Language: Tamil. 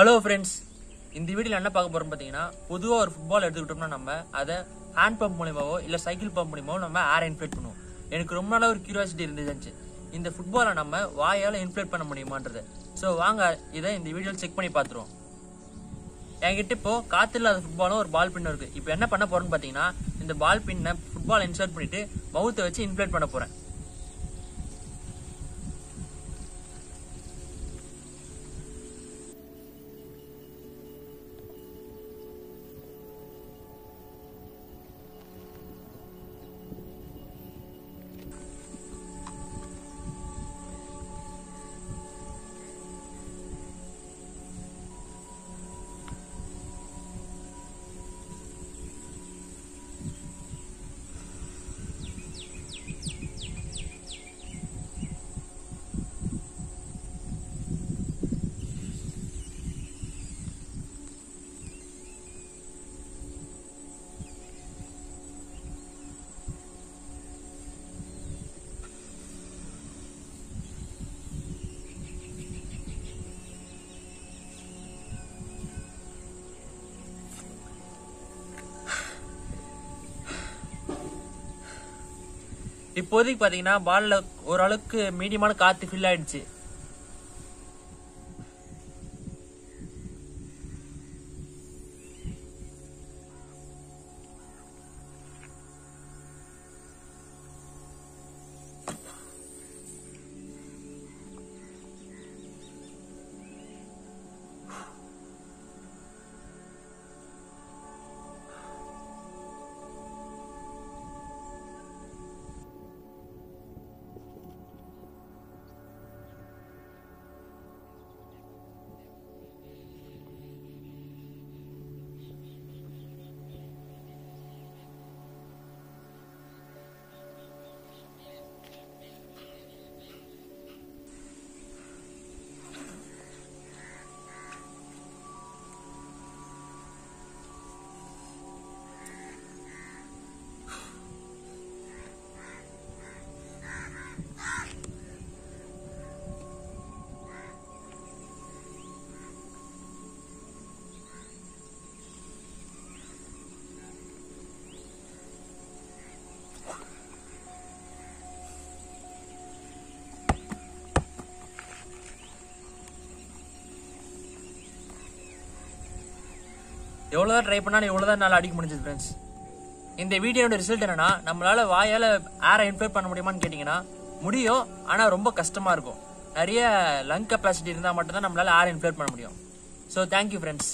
Hello friends, in this video, we will talk about the football and hand pump or cycle pump. We will air inflate. I have curiosity in this football, we will inflate it. So, we will check this video. I have a ball pin. Now, what I am doing is the ball pin insert the football and inflate the mouth. இப்போதைக்கு பாத்தீங்கன்னா பால்ல ஒரு அளவுக்கு மீடியமான காத்து ஃபில் ஆயிடுச்சு. எவ்வளவு ட்ரை பண்ணாலும் இவ்வளவுதான் நாள அடிக்க முடிஞ்சது फ्रेंड्स. இந்த வீடியோவோட ரிசல்ட் என்னன்னா நம்மளால வாயால ஏர் இன்ஃப்ளேட் பண்ண முடியுமான்னு கேட்டிங்கனா முடியும், ஆனா ரொம்ப கஷ்டமா இருக்கும். நிறைய லங் கெபாசிட்டி இருந்தா மட்டும் தான் நம்மளால ஏர் இன்ஃப்ளேட் பண்ண முடியும். So thank you friends.